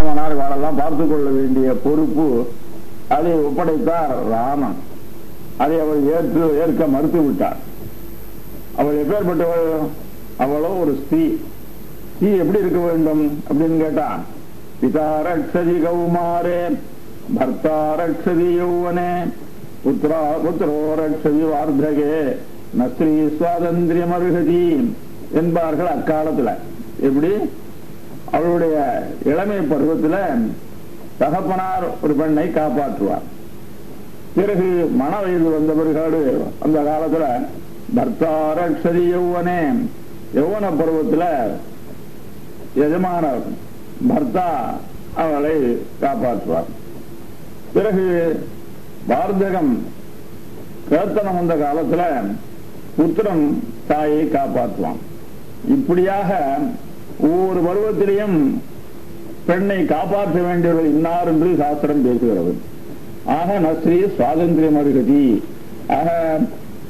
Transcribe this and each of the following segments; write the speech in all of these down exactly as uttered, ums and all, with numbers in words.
அவனார் வாரெல்லாம் பார்த்து கொள்ள வேண்டிய பொறுப்பு அதை ஒப்படைத்தார் ராமன். அதை அவள் ஏற்று ஏற்க மறுத்து விட்டார். அவள் எப்பேற்பட்டவள்? அவளோ ஒரு ஸ்திரீ. ஸ்திரீ எப்படி இருக்க வேண்டும் அப்படின்னு கேட்டா, பிதாரக்ஷதி கௌமாரே, பர்த்தாரக்ஷதி யௌவனே, புத்ரா புத்ரோரக்ஷதி வார்த்தகே, நஸ்ரீ சுவாதந்திரியம் அருகதி என்பார்கள் அக்காலத்துல. எப்படி அவளுடைய இளமை பருவத்துல தகப்பனார் ஒரு பெண்ணை காப்பாற்றுவார். பிறகு மன வயது வந்த பிறகு அந்த காலத்துல பர்த்தாரக்ஷதி யௌவனே, யௌவன பருவத்துல எஜமான பர்த்தா அவளை காப்பாற்றுவார். பிறகு வார்த்தகம் கேத்தனம் வந்த காலத்துல புத்திரம் தாயை காப்பாற்றுவான். இப்படியாக ஒவ்வொரு பருவத்திலையும் பெண்ணை காப்பாற்ற வேண்டியவர்கள் இன்னார் என்று சாஸ்திரம் பேசுகிறது. ஆக நஸ்ரீ சுவாதந்திரியம் அருகதி. ஆக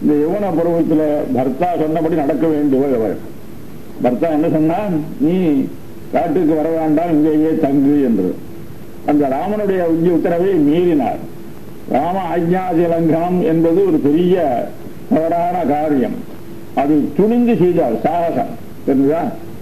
இந்த யவன பருவத்தில் பர்த்தா சொன்னபடி நடக்க வேண்டியவள் அவள். பர்த்தா என்ன சொன்னா, நீ காட்டுக்கு வர வேண்டாம், இங்கேயே தங்கு என்று. அந்த ராமனுடைய உத்தரவை மீறினார். ராம ஆஜ்ஞாதிலங்கனம் என்பது ஒரு பெரிய தவறான காரியம். அது துணிந்து செய்தார், சாகசம். தெரிஞ்சா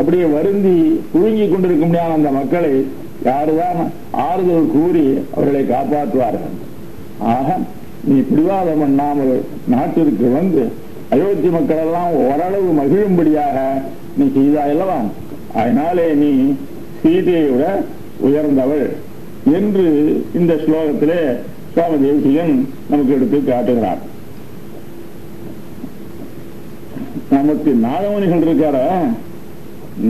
அப்படியே வருந்தி குழுங்கி கொண்டிருக்க முடியாத அந்த மக்களை யாருதான் ஆறுதல் கூறி அவர்களை காப்பாற்றுவார்கள். ஆக நீ பிடிவாதம் பண்ணாமல் நாட்டிற்கு வந்து அயோத்தி மக்கள் எல்லாம் ஓரளவு மகிழும்படியாக நீ செய்தாயல்லவா, அதனாலே நீ சீதையை விட உயர்ந்தவள் என்று இந்த ஸ்லோகத்திலே சுவாமி தேசிகன் நமக்கு எடுத்து காட்டுகிறார். நமக்கு நாதமுனிகள் இருக்கார,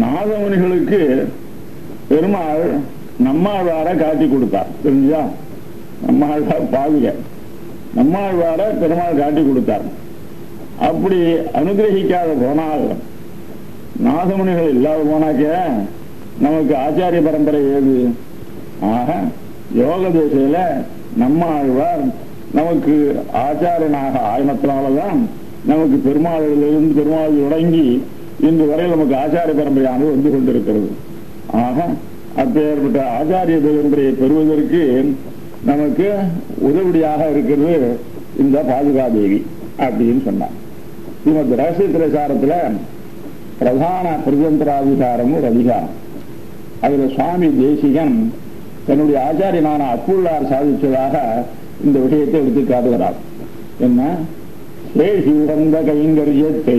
நாதமுனிகளுக்கு பெருமாள் நம்மாழ்வார காட்டி கொடுத்தார். தெரிஞ்சா நம்மாழ்வார் பாவிக, நம்மாழ்வார பெருமாள் காட்டி கொடுத்தார். அப்படி அனுகிரகிக்காத போனால், நாதமுனிகள் இல்லாத போனாக்க நமக்கு ஆச்சாரிய பரம்பரை ஏது? ஆக யோக தேசையில நம்மாழ்வார் நமக்கு ஆச்சாரியனாக ஆயனத்தினாலதான் நமக்கு பெருமாளிலிருந்து பெருமாள் தொடங்கி இன்று வரையில் நமக்கு ஆச்சாரிய பரம்பரையானது வந்து கொண்டிருக்கிறது. ஆக அப்பேற்பட்ட ஆச்சாரிய பரம்பரையை பெறுவதற்கு நமக்கு உதவியாக இருக்கிறது இந்த பாதுகாதேவி அப்படின்னு சொன்னார். ஸ்ரீமத் ரகசியத்திரசாரத்துல பிரதான பிரஜந்திராதிகாரம் ஒரு அதிகாரம். அதுல சுவாமி தேசிகன் தன்னுடைய ஆச்சாரியனான அப்புள்ளார் சாதிச்சதாக இந்த விஷயத்தை எடுத்து காட்டுகிறார். என்ன, சேஷி உகந்த கைங்கரியத்தை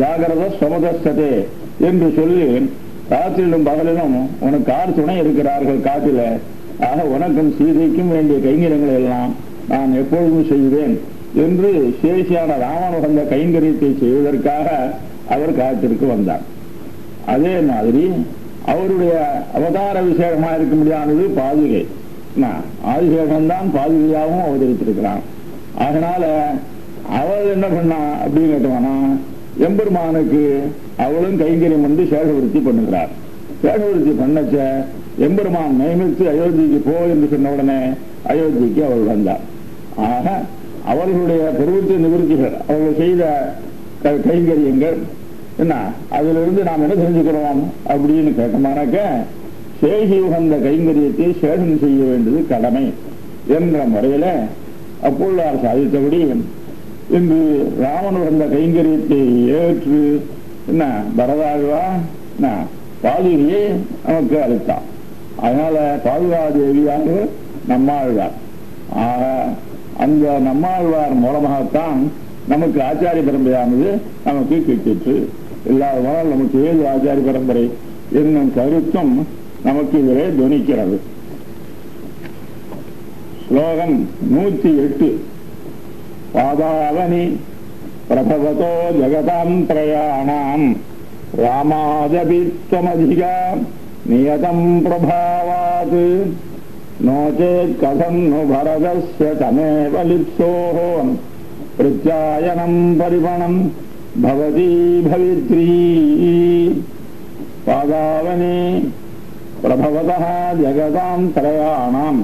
ஜாகிரத சமதஸ்தே என்று சொல்லி ராத்திரிலும் பகலிலும் உனக்கு ஆர் துணை இருக்கிறார்கள் காட்டில. ஆக உனக்கும் சீதைக்கும் வேண்டிய கைங்கரியங்களை எல்லாம் நான் எப்பொழுதும் செய்வேன் என்று சேஷியான ராமன் உகந்த கைங்கரியத்தை செய்வதற்காக அவர் காலத்திற்கு வந்தார். அதே மாதிரி அவருடைய அவதார விசேஷமா இருக்க முடியாதது பாதுகை. ஆதிசேஷன் தான் பாதுகையாகவும் அவதரித்திருக்கிறான். அதனால அவள் என்ன பண்ணா அப்படின்னு கேட்டோம்னா, எம்பெருமானுக்கு அவளும் கைங்கரியம் வந்து சேஷவருத்தி பண்ணுகிறார். சேஷவருத்தி பண்ணச்ச எம்பெருமான் நியமித்து அயோத்திக்கு போ என்று சொன்ன உடனே அயோத்திக்கு அவள் வந்தார். ஆக அவர்களுடைய கருவத்தை நிவர்த்திகள் அவர்கள் செய்த கைங்கரியங்கள் என்ன அதிலிருந்து நாம் என்ன தெரிஞ்சுக்கிறோம் அப்படின்னு கேட்டோம்னாக்க சேகி உகந்த கைங்கரியத்தை சேஷன் செய்ய வேண்டியது கடமை என்ற முறையில அப்பொழுது சாதித்தபடி இன்று ராமன் உகந்த கைங்கரியத்தை ஏற்று என்ன பரதாழ்வா என்ன பாதுரியை நமக்கு அளித்தான். அதனால பாதுகாதேவியானது நம்மாழ்வார். ஆக அந்த நம்மாழ்வார் மூலமாகத்தான் நமக்கு ஆச்சாரிய பரம்பரையானது நமக்கு கிட்டிற்று. இல்லாததால் நமக்கு ஏது ஆச்சாரிய பரம்பரை என்னும் கருத்தும் நமக்கு இதிலே துணிக்கிறது. ஸ்லோகம் நூத்தி எட்டு. பாதாவனி பிரபவதோ ஜெகதாம் பிரயாணாம் ராமாதபித்வமதிகா நியதம் பிரபாவாத் நோச்சேத் கதம் நு பரதஸ்ய தமேவ லிப்சோஹோ பிரத்யாயனம் பரிபணம் பவதி பவித்ரீ. பாதாவனி பிரபவதஹ ஜகதாம் த்ரயாணாம்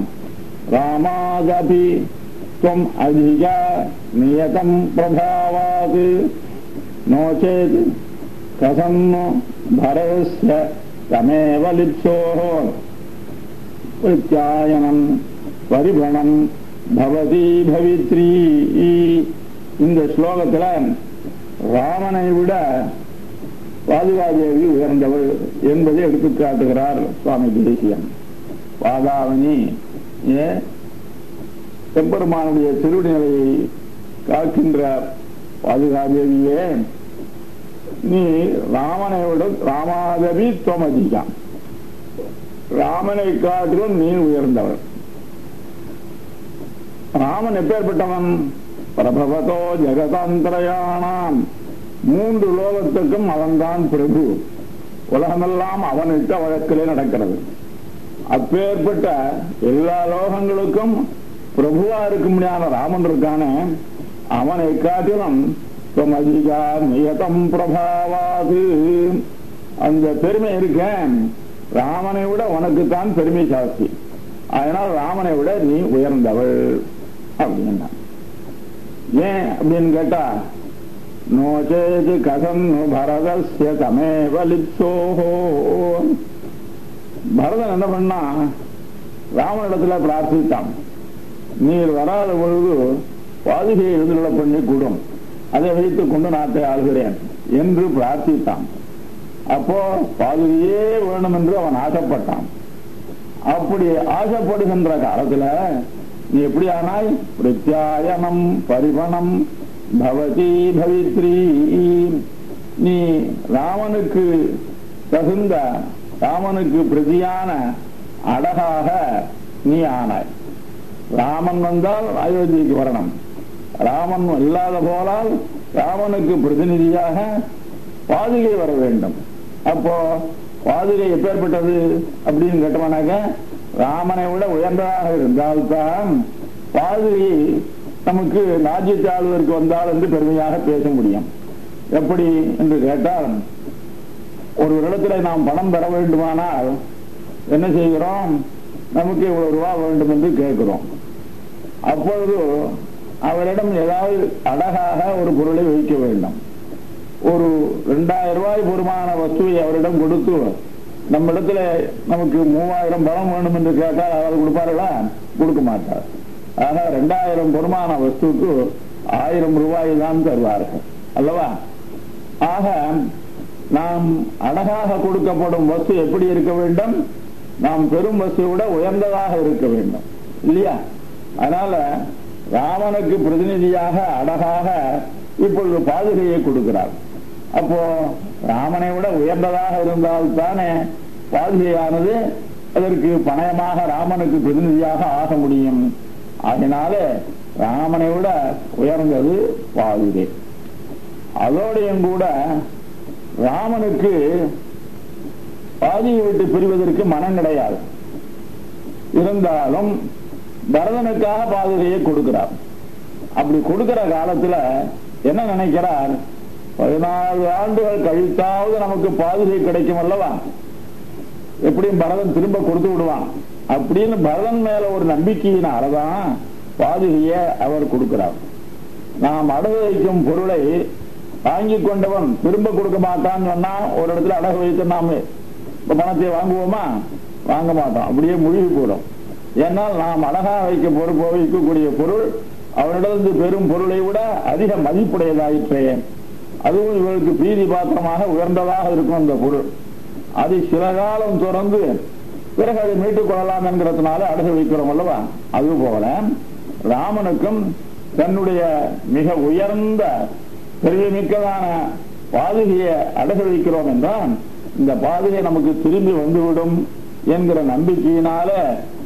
ராமாதபி த்வம் அதிகா நியதம் பிரபாவாத் நோச்சேத் கதம் நு பரதஸ்ய தமேவ லிப்சோஹோ பிரத்யாயனம் பரிபணம் பவதி பவித்ரீ. இந்த ஸ்லோகத்தில் ராமனை விட பாதுகாதேவி உயர்ந்தவள் என்பதை எடுத்து காட்டுகிறார் சுவாமி தேசியம். பாதாவணி செம்பெருமானுடைய திருநிலையை காக்கின்ற பாதுகாதேவியே நீ ராமனை விட ராமாதவி துவமதிக்கான், ராமனை காட்டிலும் நீ உயர்ந்தவர். ராமன் எப்பேற்பட்டவன்? பிரபவதோ ஜெகதாந்திரயானாம், மூன்று லோகத்துக்கும் அவன்தான் பிரபு. உலகமெல்லாம் அவனிட்ட வழக்கிலே நடக்கிறது. அப்பேற்பட்ட எல்லா லோகங்களுக்கும் பிரபுவா இருக்கும்படியான ராமன் இருக்கானே, அவனை காட்டிலும் நியதம் பிரபாவாது அந்த பெருமை இருக்க, ராமனை விட உனக்குத்தான் பெருமை சாஸ்தி, அதனால் ராமனை விட நீ உயர்ந்தவள் அப்படின்னா. ஏன் அப்படின்னு கேட்டா, நோச்சேது கதம் நு பரதஸ்ய தமேவ லிப்சோஹோ. பரதன் என்ன பண்ணா, ராமனிடத்துல பிரார்த்தித்தான், நீர் வராத பொழுது பாதுகையை எழுந்துள்ள பண்ணி கூடும், அதை வைத்துக் கொண்டு நாட்டை ஆளுகிறேன் என்று பிரார்த்தித்தான். அப்போ பாதுகையே வேணும் என்று அவன் ஆசைப்பட்டான். அப்படி ஆசைப்படுகின்ற காலத்துல நீ எப்படி ஆனால், பிரத்யாயனம் பரிபணம் பவதி பவித்ரீ, நீ ராமனுக்கு தகுந்த ராமனுக்கு பிரதியான அழகாக நீ ஆனாய். ராமன் வந்தால் அயோத்திக்கு வரணும், ராமன் இல்லாத போலால் ராமனுக்கு பிரதிநிதியாக பாதுகை வர வேண்டும். அப்போ பாதுகை எப்பேற்பட்டது அப்படின்னு கேட்டோம்னாக்க, ராமனை விட உயர்ந்ததாக இருந்தால்தான் பாதுகை நமக்கு ராஜ்யத்தை ஆளுவதற்கு வந்தால் என்று பெருமையாக பேச முடியும். எப்படி என்று கேட்டால், ஒரு இடத்துல நாம் பணம் பெற வேண்டுமானால் என்ன செய்கிறோம், நமக்கு இவ்வளவு ரூபா வேண்டும் என்று கேட்கிறோம். அப்பொழுது அவரிடம் ஏதாவது அழகாக ஒரு பொருளை வைக்க வேண்டும். ஒரு ரெண்டாயிரம் ரூபாய் பொறுமான வஸ்துவை அவரிடம் கொடுத்து, நம்ம இடத்துல நமக்கு மூவாயிரம் பணம் வேண்டும் என்று கேட்டால் அவர் கொடுப்பார்களா? கொடுக்க மாட்டார். ஆக ரெண்டாயிரம் பொறுமான வஸ்துக்கு ஆயிரம் ரூபாய் தான் தருவார்கள் அல்லவா. ஆக நாம் அழகாக கொடுக்கப்படும் வஸ்து எப்படி இருக்க வேண்டும், நாம் பெரும் வஸ்துவை விட உயர்ந்ததாக இருக்க வேண்டும் இல்லையா. அதனால ராமனுக்கு பிரதிநிதியாக அழகாக இப்பொழுது பாதுகையை கொடுக்கிறார். அப்போ ராமனை விட உயர்ந்ததாக இருந்தால்தானே பாதுகையானது அதற்கு பணயமாக ராமனுக்கு பிரதிநிதியாக ஆக முடியும். அதனால ராமனை விட உயர்ந்தது பாதுகை. அதோடையும் கூட ராமனுக்கு பாதுகை விட்டு பிரிவதற்கு மனம் கிடையாது. இருந்தாலும் பரதனுக்காக பாதுகையை கொடுக்கிறார். அப்படி கொடுக்கிற காலத்துல என்ன நினைக்கிறார், பதினாலு ஆண்டுகள் கழித்தாவது நமக்கு பாதுகை கிடைக்கும் அல்லவா, எப்படியும் பரதன் திரும்ப கொடுத்து விடுவான் அப்படின்னு பரதன் மேல ஒரு நம்பிக்கையினாலதான் பாதிரியை அவர் கொடுக்கிறார். நாம் அடகு வைக்கும் பொருளை வாங்கிக் கொண்டவன் திரும்ப கொடுக்க மாட்டான்னு சொன்னா ஒரு இடத்துல அடகு வைத்து நாம இப்ப பணத்தை வாங்குவோமா? வாங்க மாட்டோம், அப்படியே முழுகி போடும். ஏன்னால் நாம் அழகா வைக்க பொறுப்பு வைக்கக்கூடிய பொருள் அவரிடத்து பெரும் பொருளை விட அதிக மதிப்புடையதாயிற்றே. அதுவும் இவருக்கு பீதி பாத்திரமாக உயர்ந்ததாக இருக்கும் அந்த பொருள். அது சில காலம் தொடர்ந்து பிறகு அதை மீட்டுக் கொள்ளலாம் என்கிறதுனால அடகு வைக்கிறோம் அல்லவா? அது போல ராமனுக்கும் தன்னுடைய மிக உயர்ந்த பெரிய மிக்கதான பாதுகையை அடகு வைக்கிறோம் என்றால் இந்த பாதுகை நமக்கு திரும்பி வந்துவிடும் என்கிற நம்பிக்கையினால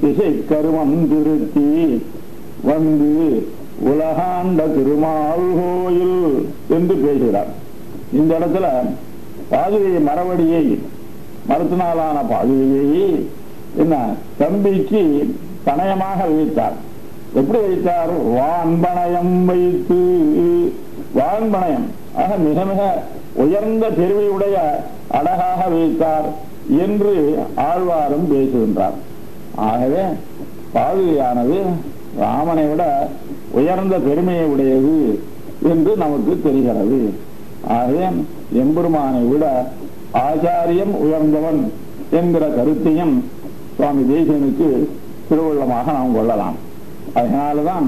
திசை கருமம் திருத்தி வந்து உலகாண்ட திருமால் கோயில் என்று பேசுகிறார். இந்த இடத்துல பாதுகையை மரவடியை மறுத்தினாலான பாதுகையை என்ன தம்பிக்கு பணயமாக வைத்தார். எப்படி வைத்தார்? வான்பணயம் வைத்து. வான்பணயம் ஆக மிக மிக உயர்ந்த பெருமையுடைய அழகாக வைத்தார் என்று ஆழ்வாரும் பேசுகின்றார். ஆகவே பாதுகையானது ராமனை விட உயர்ந்த பெருமையை உடையது என்று நமக்கு தெரிகிறது. ஆகவே எம்பெருமானை விட ஆச்சாரியம் உயர்ந்தவன் என்கிற கருத்தையும் சுவாமி தேசிகனுக்கு திருவள்ளமாக நாம் கொள்ளலாம். அதனால்தான்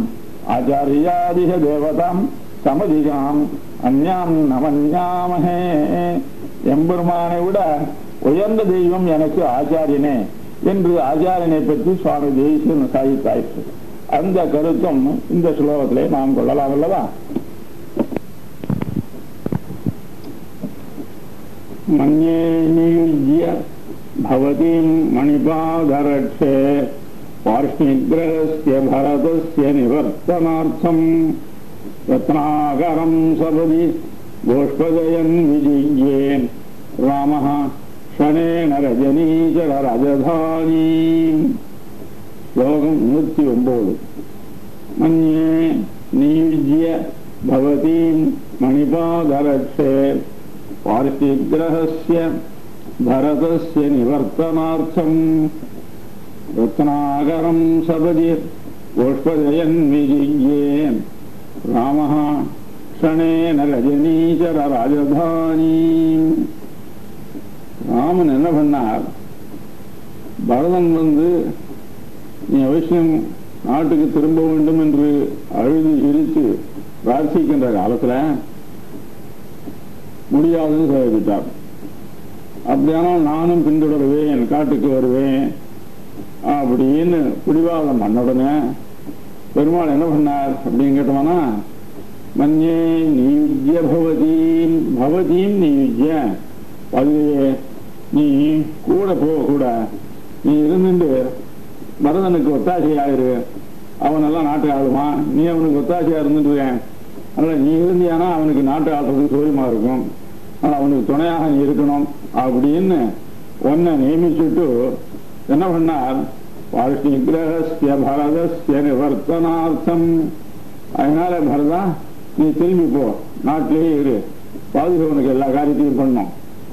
ஆச்சாரியாதிக தேவதாம் சமதிகாம் அந்யாம் நமன்யாமகே, எம்பெருமானை விட உயர்ந்த தெய்வம் எனக்கு ஆச்சாரியனே என்று ஆச்சாரியனை பற்றி சுவாமி தேசிகன் சாதித்தாயிற்று. அந்த கருத்தும் இந்த ஸ்லோகத்திலே நாம் கொள்ளலாம் அல்லவா? மன்யே நியுஜ்ய பவதீம் மணிபாதரட்சே பார்ஷ்ணிக்ரஹஸ்ய பரதஸ்ய நிவர்த்தனார்த்தம் ரத்னாகரம் சபதி கோஷ்பதயன் விஜியே ராமஹ ஷனேன ரஜனீச்சர ரஜதானி. ஸ்லோகம் நூற்றி ஒன்பது. மன்யே நியுஜ்ய பவதீம் மணிபாதரட்சே பார்த்திகிரஹஸ்ய பரதஸ்ய நிவர்த்தனார்த்தம் ரத்னாகரம் சபதி புஷ்பதயன் விஜியே ராமஹ ஷனேன ரஜனீச்சர ராஜதானி. ராமன் என்ன பண்ணார்? பரதன் வந்து நீ அவசியம் நாட்டுக்கு திரும்ப வேண்டும் என்று அழுது இழுத்து பிரார்த்திக்கின்ற காலத்துல முடியாதுன்னு சொல்லிவிட்டார். அப்படியானால் நானும் பின்தொடருவேன், காட்டுக்கு வருவேன் அப்படின்னு பிடிவாதம் மண்ணுடனே பெருமாள் என்ன பண்ணார் அப்படின்னு கேட்டோம்னா, மன்யே நியுஜ்ய பவதீம் பவதீம் நியுஜ்ய அதுவே நீ கூட போக கூட நீ இருந்துட்டு பரதனுக்கு ஒத்தாசையாயிரு, அவனெல்லாம் நாட்டு ஆளுவான், நீ அவனுக்கு ஒத்தாசையாக இருந்துட்டுருக்கேன், அதனால் நீ இருந்தியானா அவனுக்கு நாட்டு ஆடுறதுக்கு சூரியமாக இருக்கும், ஆனால் அவனுக்கு துணையாக நீ இருக்கணும் அப்படின்னு ஒன்றை நியமிச்சுட்டு என்ன பண்ணார்? வாழ்க்கை கிரகஸ்ய பரதஸ்ய நிவர்த்தனார்த்தம் அதனால பரதா நீ திரும்பி போ, நாட்டிலேயே இரு, பாதுகாவனுக்கு எல்லா காரியத்தையும் பண்ணும்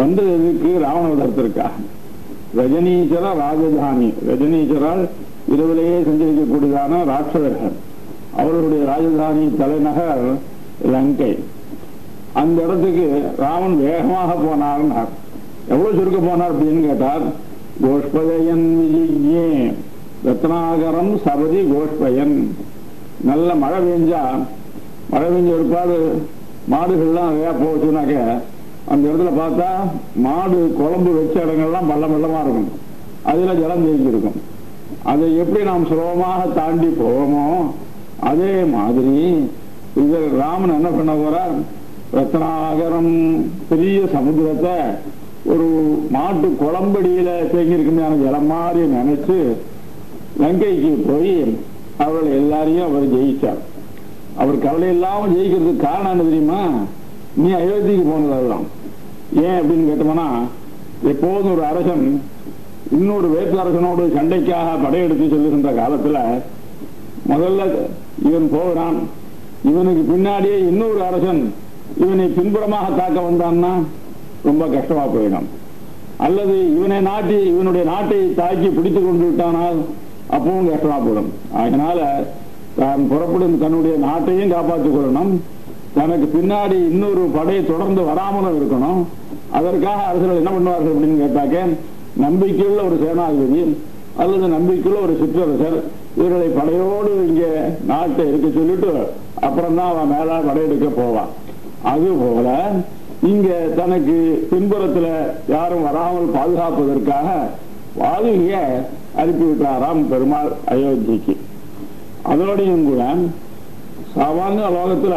வந்தது எதுக்கு? ராவணவதற்காக. ரஜனீச்சர ராஜதானி, ரஜனீச்சரால் இரவிலேயே சஞ்சரிக்கக்கூடியதான ராட்சதர்கள், அவர்களுடைய ராஜதானி தலைநகர் லங்கை. அந்த இடத்துக்கு ராமன் வேகமாக போனார்னார். எவ்வளவு சுருக்க போனார் அப்படின்னு கேட்டார்? கோஷ்பதயன் விஜியே ரத்னாகரம் சபதி கோஷ்பயன். நல்ல மழை பெஞ்சா மழை பெஞ்சு இருக்காது, மாடுகள்லாம் நிறையா போச்சுனாக்க அந்த இடத்துல பார்த்தா மாடு குழம்பு வச்ச இடங்கள்லாம் பள்ளம் பள்ளமாக இருக்கும், அதில் ஜலம் தேங்கியிருக்கும். அதை எப்படி நாம் சுலபமாக தாண்டி போவோமோ அதே மாதிரி இதில் ராமன் என்ன பண்ண போகிறார், ரத்னாகரம் பெரிய சமுதிரத்தை ஒரு மாட்டு குழம்படியில் தேங்கியிருக்குன்னு ஜலம் மாதிரி நினைச்சு லங்கைக்கு போய் அவள் எல்லாரையும் அவர் ஜெயிச்சார். அவர் கவலை இல்லாமல் ஜெயிக்கிறதுக்கு காரணம் என்ன தெரியுமா, நீ அயோத்திக்கு போனது அதுதான். ஏன் அப்படின்னு கேட்டோம்னா, எப்போதும் ஒரு அரசன் இன்னொரு வேற்று அரசனோடு சண்டைக்காக படையெடுத்து செல்லுகின்ற காலத்தில் முதல்ல இவன் போகிறான், இவனுக்கு பின்னாடியே இன்னொரு அரசன் இவனை பின்புறமாக தாக்க வந்தான்னா ரொம்ப கஷ்டமாக போயிடும். அல்லது இவனை நாட்டி இவனுடைய நாட்டை தாக்கி பிடித்து கொண்டு விட்டானால் அப்பவும் கஷ்டமாக போயிடும். அதனால தான் புறப்படும் தன்னுடைய நாட்டையும் காப்பாற்றிக் கொள்ளணும், தனக்கு பின்னாடி இன்னொரு படை தொடர்ந்து வராமலும் இருக்கணும். அதற்காக அரசர்கள் என்ன பண்ணுவார்கள் அப்படின்னு கேட்டாக்க, நம்பிக்கையுள்ள ஒரு சேனாதிபதி அல்லது நம்பிக்கையுள்ள ஒரு சிற்றரசர் இவர்களை படையோடு இங்கே நாட்டை இருக்க சொல்லிட்டு அப்புறம்தான் அவன் மேலே படையெடுக்க போவான். அதுபோல இங்க தனக்கு பின்புறத்துல யாரும் வராமல் பாதுகாப்பதற்காக வாலிய அனுப்பிவிட்டாராம் பெருமாள் அயோத்திக்கு. அதோடையும் கூட சாதாரண லோகத்துல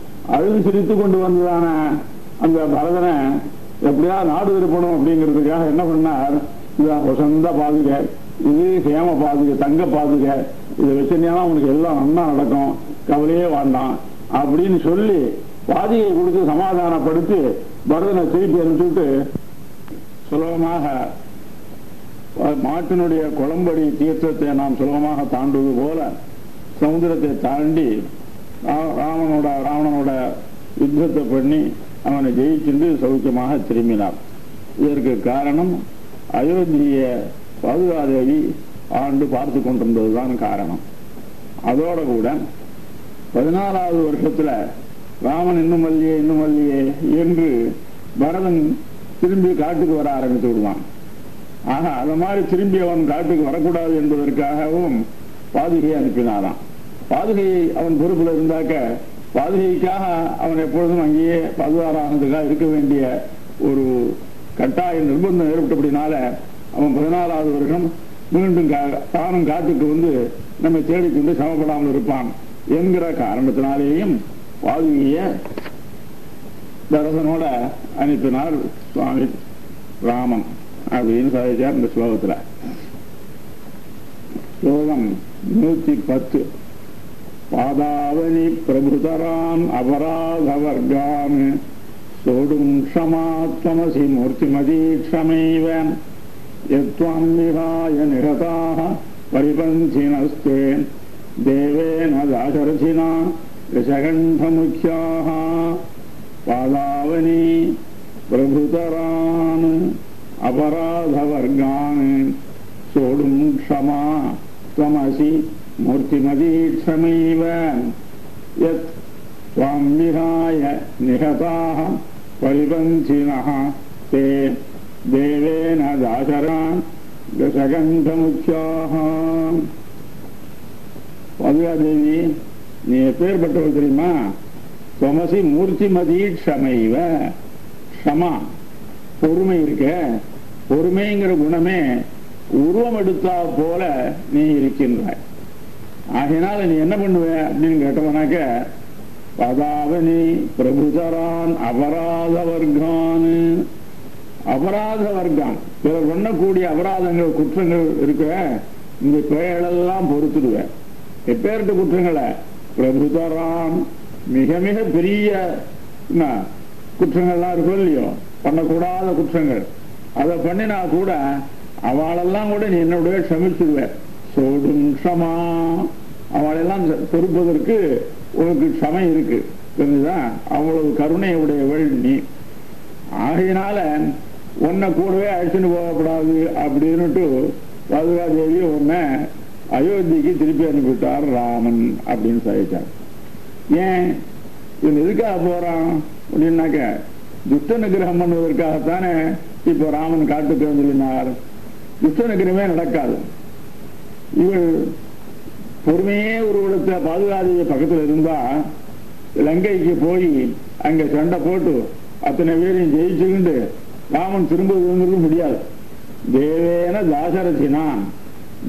அழுது சிரித்து கொண்டு வந்ததான அந்த பரதனை எப்படியா நாடு திருப்பணும் அப்படிங்கிறதுக்காக என்ன பண்ணார், இந்த வசந்த பாதுகை இது சேம பாதுகை தங்க பாதுகை இதை வச்சுன்னா உனக்கு எல்லாம் நன்னா நடக்கும் கவலையே வேண்டாம் அப்படின்னு சொல்லி பாதியை கொடுத்து சமாதானப்படுத்தி பரதனை திருப்பி அனுப்பிச்சுட்டு சுலபமாக மாட்டினுடைய குளம்படி தீர்த்தத்தை நாம் சுலபமாக தாண்டுவது போல சமுதிரத்தை தாண்டி ராமனோட ராவணனோட யுத்தத்தை பண்ணி அவனை ஜெயிச்சுண்டு சௌக்கியமாக திரும்பினார். இதற்கு காரணம் அயோத்திய பாதுகாதேவி ஆண்டு பார்த்து கொண்டிருந்ததுதான் காரணம். அதோடு கூட பதினாலாவது வருஷத்துல ராமன் இன்னும் மல்லியே இன்னும் மல்லியே என்று பரதன் திரும்பி காட்டுக்கு வர ஆரம்பித்து விடுவான். ஆக அது மாதிரி திரும்பி அவன் காட்டுக்கு வரக்கூடாது என்பதற்காகவும் பாதுகையை அனுப்பினாராம். பாதுகையை அவன் பொறுப்பில் இருந்தாக்க பாதுகைக்காக அவன் எப்பொழுதும் அங்கேயே பாதுகாரானதுக்காக இருக்க வேண்டிய ஒரு கட்டாய நிர்பந்தம் ஏற்பட்டபடினால அவன் பதினாலாவது வருஷம் மீண்டும் தானும் காட்டுக்கு வந்து நம்மை தேடி கொண்டு சமப்படாமல் இருப்பான் என்கிற காரணத்தினாலேயும் பாதுகைய தரசனோட அனுப்பினார் சுவாமி ராமன் அப்படின்னு சாதிச்சார் இந்த ஸ்லோகத்துல. ஸ்லோகம் நூத்தி பத்து. பாதாவனி பிரபுதரான் அபராத வர்க்கான் சோடும் க்ஷமாத்மசி மூர்த்திமதி க்ஷமைவன் யத்வாம் விஹாய நிரதாக பரிபந்தினஸ்தே தேவேன தாசரசினா ரிஷகண்ட முக்கியாக பாதாவனி பிரபுதரான் அபராத வர்க்கான் சோடும் க்ஷமா த்வமசி மூர்த்திமதி க்ஷமைவ யத் த்வாம் விஹாய நிஹதாக பரிபந்தினஹ தே தேவேன தாசரசினா ரிஷகண்ட முக்கியாக. பாதுகாதேவி நீ எப்பேற்பட்டவள் தெரியுமா, துவமசி மூர்த்திமதி க்ஷமைவ, க்ஷமா பொறுமை இருக்க, பொறுமைங்கிற குணமே உருவம் எடுத்தா போல நீ இருக்கின்றாய். ஆகையினால நீ என்ன பண்ணுவ அப்படின்னு கேட்டவனாக்க, பதாவனி பிரபுதரான் அபராத வர்க்கான், அபராத வர்க்கான் பிறர் பண்ணக்கூடிய அபராதங்கள் குற்றங்கள் இருக்க இந்த பெயரெல்லாம் பொறுத்துடுவேன். எப்பேர்கிட்ட குற்றங்களை, பிரபுதரான் மிக மிக பெரிய குற்றங்கள்லாம் இருக்கும் இல்லையோ பண்ணக்கூடாத குற்றங்கள், அதை பண்ணினா கூட அவளெல்லாம் கூட நீ என்னுடைய க்ஷமிச்சுடுவேன். சோடும் க்ஷமா, அவளெல்லாம் பொறுப்பதற்கு உனக்கு க்ஷமை இருக்கு. இதுதான் அவங்களது கருணை உடையவள் நீ. ஆகையினால உன்னை கூடவே அழைச்சிட்டு போகக்கூடாது அப்படின்னுட்டு வதுவாதேவி உன்னை அயோத்திக்கு திருப்பி அனுப்பிவிட்டார் ராமன் அப்படின்னு சொல்லிட்டார். ஏன் இவன் எதுக்காக போறான் அப்படின்னாக்க துஷ்ட நிகிரகம் பண்ணுவதற்காகத்தானே இப்போ ராமன் காட்டுக்கு வந்துள்ளினார். துஷ்ட நிகிரமே நடக்காது. இவள் பொறுமையே உருவத்தை பாதுகாத பக்கத்தில் இருந்தா லங்கைக்கு போய் அங்கே சண்டை போட்டு அத்தனை பேரையும் ஜெயிச்சுக்கிண்டு ராமன் திரும்ப விழுங்கிறது முடியாது. தேவேன தாசரசினா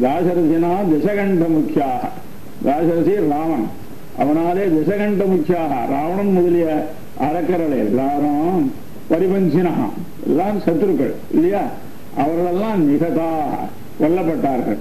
தாசரசினா திசகண்ட முக்கியாக தாசரசி ராமன் அவனாலே திசகண்ட முக்கியாக ராவணன் முதலிய அரக்கர்கள் எல்லாரும் பரிபஞ்சினான் எல்லாம் சத்துருக்கள் இல்லையா, அவர்களெல்லாம் நிகதாக கொல்லப்பட்டார்கள்.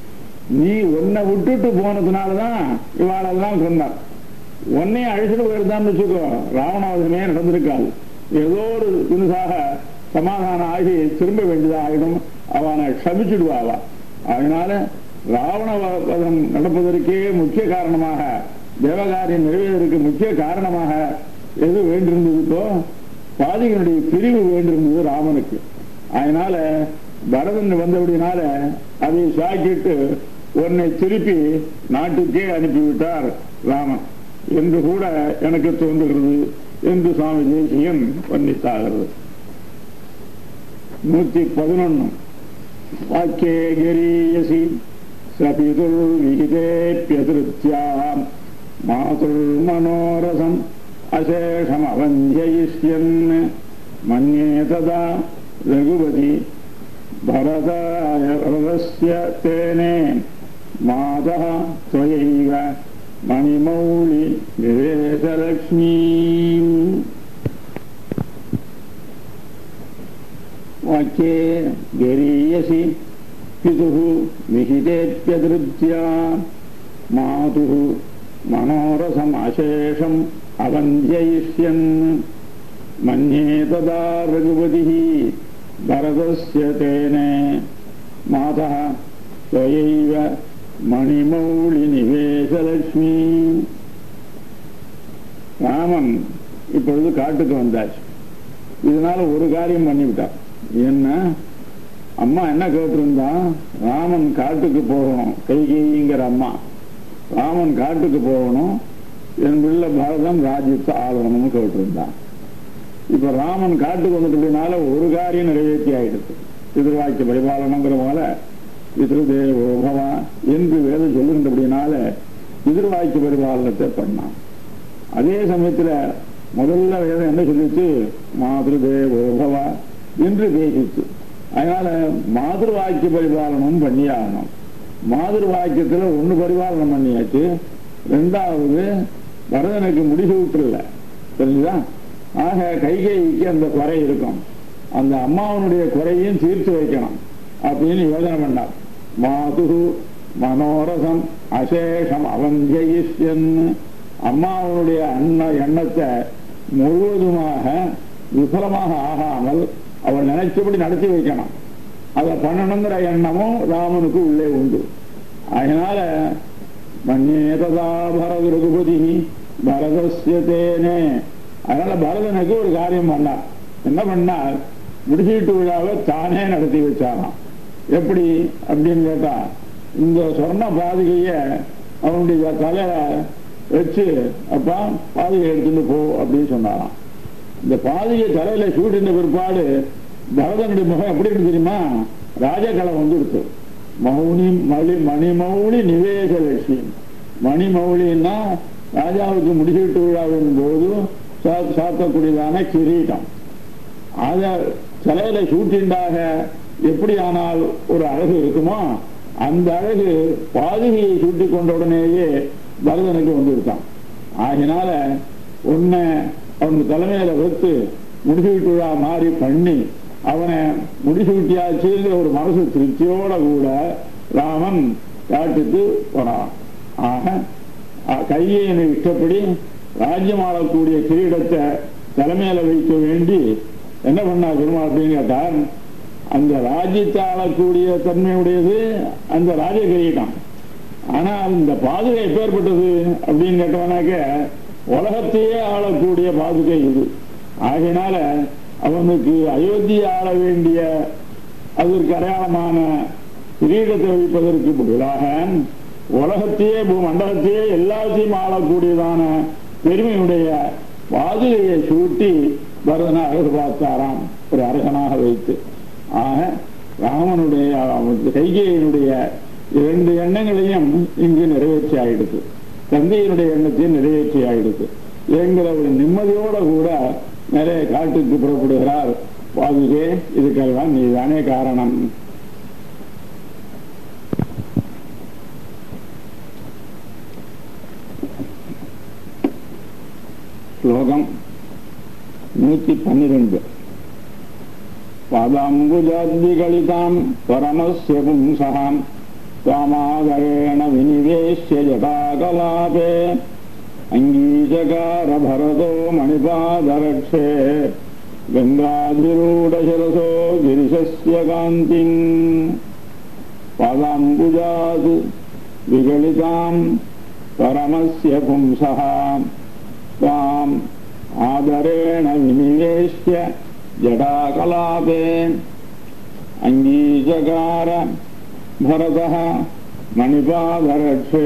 நீ ஒன்னை விட்டுட்டு போனதுனாலதான் இவாளெல்லாம் கொண்டார். உன்னை அழைச்சிட்டு போயிருந்தான்னு வச்சுக்கோ ராவணாவதமே நடந்திருக்காது. ஏதோ ஒரு துணிசாக சமாதானம் ஆகி திரும்ப வேண்டியதாக ஆகிடும். அவனை க்ஷமிச்சுடுவாவா. அதனால ராவணவதம் நடப்பதற்கே முக்கிய காரணமாக தேவகாரியம் நிறைவேறதற்கு முக்கிய காரணமாக எது வேண்டியிருந்ததுக்கோ பாதிகளுடைய பிரிவு வேண்டியிருந்தது ராமனுக்கு. அதனால பரதன் வந்தபடினால அதை சாக்கிட்டு உன்னை திருப்பி நாட்டுக்கே அனுப்பிவிட்டார் ராமன் என்று கூட எனக்கு தோன்றுகிறது என்று சுவாமி தேசிகன் வர்ணித்தாகிறது. நூத்தி பதினொன்னு வாக்கே கரீயசி சபிதுர் விகிதேப்பியதிருத்யாம் மாதுர் மனோரசம் அசேஷம் அவஞ்சயிஷ்யன் மன்யே ததா ரகுபதி பரதாய ரதஸ்ய தேனே மாதா துவயைவ மணிமௌலி விவேசலக்ஷ்மி வாக்கே கரீயசி பிதுஹு விஹிதேத்யத்ருத்யா மாதுஹு மனோரசம் அசேஷம் அவஞ்சயிஷ்யன் மன்யே ததா ரகுபதிஹி பரதஸ்ய தேனே மாதா த்வயைவ மணிமௌலி நிவேசலட்சுமி. ராமன் இப்பொழுது காட்டுக்கு வந்தாச்சு. இதனால ஒரு காரியம் பண்ணிவிட்டான். என்ன அம்மா என்ன கேட்டிருந்தான்? ராமன் காட்டுக்கு போகணும். கைகைங்கிற அம்மா ராமன் காட்டுக்கு போகணும், என் பிள்ளை பரதம் ராஜ்யத்தை ஆளணும்னு கேட்டிருந்தான். இப்ப ராமன் காட்டுக்கு வந்துட்டதுனால ஒரு காரியம் நிறைவேற்றி ஆயிடுச்சு. எதிர்வாக்கிய பரிபாலனங்கிற போல பித்ருதேவோபவா என்று வேதம் சொல்லுகின்றபடினால எதிர்வாய்க்கு பரிபாலனத்தை பண்ணான். அதே சமயத்துல முதல்ல வேதம் என்ன சொல்லிச்சு? மாதிருதேவோபவா என்று பேசிச்சு. அதனால மாதிரி வாக்கிய பரிபாலனமும் பண்ணி ஆகணும். மாதிரி வாக்கியத்துல ஒண்ணு பரிபாலனம் பண்ணியாச்சு. ரெண்டாவது பரதனுக்கு முடிச்சு விட்டுல தெரிஞ்சுதா. ஆக கைகைக்கு அந்த குறை இருக்கும், அந்த அம்மாவனுடைய குறையும் தீர்த்து வைக்கணும் அப்படின்னு யோஜனை பண்ணார். மாதுகு மனோரசம் அசேஷம் அவஞ்சயிஷ்யன் அம்மாவனுடைய அண்ண எண்ணத்தை முழுவதுமாக விபலமாக ஆகாமல் அவள் நினைச்சபடி நடத்தி வைக்கணும். அதை பண்ணணுங்கிற எண்ணமும் ராமனுக்கு உள்ளே உண்டு. அதனால மன்னேததா பரத ரகுபதி பரதஸ்ய தேனே. அதனால பரதனுக்கு ஒரு காரியம் பண்ணார். என்ன பண்ணார்? முடிச்சுட்டு விழாவை தானே நடத்தி வச்சாராம். எப்படி அப்படின்னு கேட்டா இந்த சொன்ன பாதுகைய அவனுடைய தலையில வச்சு அப்பா பாதுகை எடுத்துட்டு போ அப்படின்னு சொன்னாராம். இந்த பாதுகை தலையில சூட்டின பிற்பாடு பரதனுடைய முகம் எப்படி இருக்கு தெரியுமா? ராஜகலை வந்துடுச்சு. மௌனி மலி மணிமௌலி நிவேச லட்சி. மணிமௌலின்னா ராஜாவுக்கு முடிச்சுட்டு விழாவின் போது சாத்தக்கூடியதான கிரீடம். அத சிலையில சூட்டிண்டாக எப்படி ஆனால் ஒரு அழகு இருக்குமோ அந்த அழகு பாதுகையை சூட்டி கொண்ட உடனேயே பரதனுக்கு வந்துருக்கான். ஆகினால உன்னை அவனுக்கு தலைமையில கொடுத்து முடிசூட்டு விழா மாதிரி பண்ணி அவனை முடிசூட்டியாச்சு ஒரு மனசு திருப்தியோட கூட ராமன் காட்டுக்கு போனான். ஆக கையேனை விட்டபடி ராஜ்யம் ஆளக்கூடிய கிரீடத்தை தலைமையில வைக்க வேண்டி என்ன பண்ணார் பெருமாள் அப்படின்னு கேட்டார். அந்த ராஜ்யத்தை ஆளக்கூடிய தன்மையுடையது அந்த ராஜ கிரீடம். ஆனா இந்த பாதுகை எப்பேற்பட்டது அப்படின்னு கேட்டவனாக்க உலகத்தையே ஆளக்கூடிய பாதுகை இது. ஆகையினால அவனுக்கு அயோத்தியை ஆள வேண்டிய அதற்கு அடையாளமான கிரீடத்தை வைப்பதற்கு பதிலாக உலகத்தையே மண்டலத்தையே எல்லாத்தையும் ஆளக்கூடியதான பெருமையுடைய பாதுகையை சூட்டி பரதனாக பார்த்தாராம் ஒரு அரசனாக வைத்து. ஆக ராமனுடைய கைகையினுடைய இரண்டு எண்ணங்களையும் இங்கு நிறைவேற்றி ஆயிடுது, தந்தையினுடைய எண்ணத்தையும் நிறைவேற்றி ஆயிடுது என்கிற ஒரு நிம்மதியோட கூட நிறைய காட்டுக்கு புறப்படுகிறார். பாதுகே, இதுக்கெல்லாம் நீதானே காரணம். ஸ்லோகம் நூத்தி பன்னிரண்டு. பதம்புஜாத்விகளிதாம் பரமஸ்ய பும்சகாம் தாமாகரேண விநிவேஷ்ய ஜதாகலாபே அங்கீஜகார பரதோ மணிபாதரட்சே கங்காதிரூடசிரசோ கிரிசஸ்ய காந்திம். பதம்புஜாத் விகளிதாம் பரமஸ்ய பும்சகாம் தாம் ஆதரேண விநிவேஷ்ய ஜடாகலாபே அங்கீஜகார பரதஹ மணிபாதரட்சே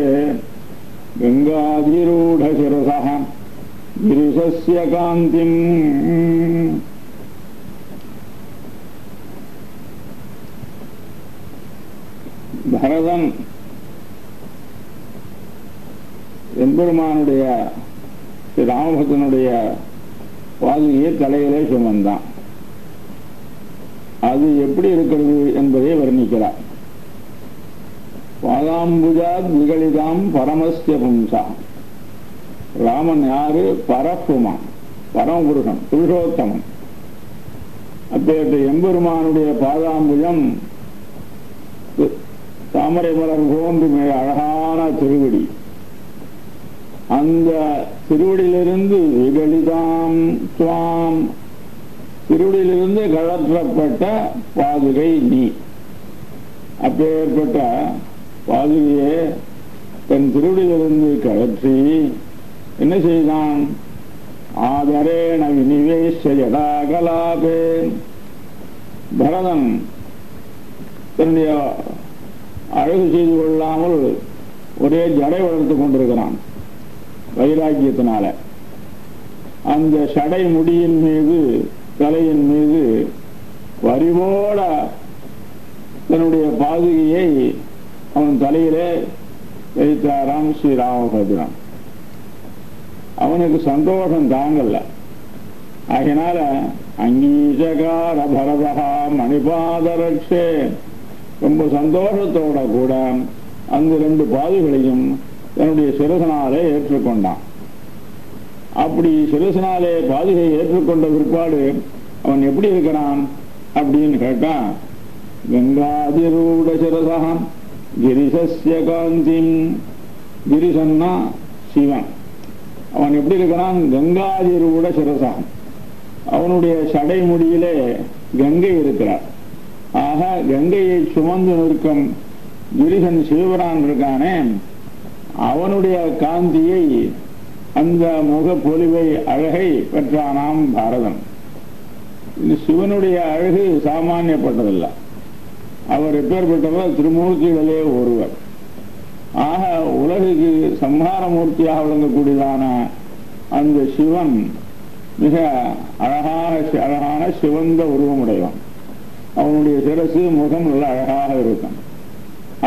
கங்காதிரூடசிரசஹ கிரிசஸ்ய காந்திம். பரதன் எம்பெருமானுடைய ராமபக்தனுடைய பாதுகையை தலையிலே சுமந்தான். அது எப்படி இருக்கிறது என்பதை வர்ணிக்கிறார். பாதாம்புஜா விகளிதாம் பரமஸ்ய பும்சா. ராமன் யாரு? பரப்புமான், பரமபுருஷன், புருஷோத்தமன். அப்பேற்ற எம்பெருமானுடைய பாதாம்புஜம் தாமரை மலர் போன்று மிக அழகான திருவடி. அந்த திருவடியிலிருந்து விகளிதாம் துவாம், திருவடியிலிருந்து கழற்றப்பட்ட பாதுகை நீ. அப்பேற்பட்ட பாதுகையே தன் திருவடியிலிருந்து கழற்றி என்ன செய்தான்? ஆதரேண விநிவேஷ ஜடாகலாபே. பரதன் தன்னுடைய அழகு செய்து கொள்ளாமல் ஒரே ஜடை வளர்த்து கொண்டிருக்கிறான் வைராக்கியத்தினால. அந்த சடை முடியின் மீது தலையின் மீது பரிவோட தன்னுடைய பாதுகையை அவன் தலையிலே வைத்தாராம் ஸ்ரீராமபத்ரான். அவனுக்கு சந்தோஷம் தாங்கல்ல. ஆகினால அங்கீஜகார பரதஹா மணிபாதரட்சே, ரொம்ப சந்தோஷத்தோட கூட அந்த ரெண்டு பாதுகளையும் தன்னுடைய சிரசனாலே ஏற்றுக்கொண்டான். அப்படி சிரசனாலே பாதுகை ஏற்றுக்கொண்ட பிற்பாடு அவன் எப்படி இருக்கிறான் அப்படின்னு கேட்டான். கங்காதிரூட சிரசகம் கிரிசஸ்ய காந்திம். கிரிசன்னா சிவன். அவன் எப்படி இருக்கிறான்? கங்காதிரூட சிரசகம். அவனுடைய சடை முடியிலே கங்கை இருக்கிறார். ஆக கங்கையை சுமந்து நிற்கும் கிரிசன் சிவபுரான் இருக்கானே, அவனுடைய காந்தியை அந்த முகப்பொலிவை அழகை பெற்றானாம் பாரதன். சிவனுடைய அழகு சாமானியப்பட்டதில்லை. அவர் எப்பேற்பட்டவர்? திருமூர்த்திகளே ஒருவர். ஆக உலகுக்கு சம்ஹார மூர்த்தியாக விளங்கக்கூடியதான அந்த சிவன் மிக அழகான அழகான சிவந்த உருவமுடையவன். அவனுடைய சிரசு முகம் நல்ல அழகாக இருக்கும்.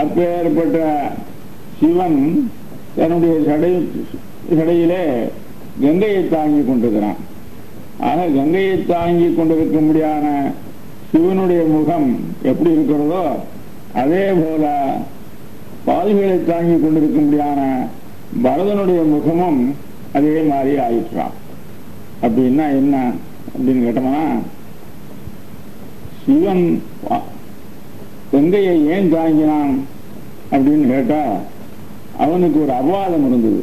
அப்பேற்பட்ட சிவன் தன்னுடைய சடை சடையிலே கங்கையை தாங்கி கொண்டிருக்கிறான். ஆக கங்கையை தாங்கி கொண்டிருக்கும்படியான சிவனுடைய முகம் எப்படி இருக்கிறதோ அதே போல பாதுகளை தாங்கி கொண்டிருக்கும்படியான பரதனுடைய முகமும் அதே மாதிரி ஆயிற்றான். அப்படின்னா என்ன அப்படின்னு கேட்டோம்னா, சிவன் கங்கையை ஏன் தாங்கினான் அப்படின்னு கேட்டா அவனுக்கு ஒரு அபவாதம் இருந்தது.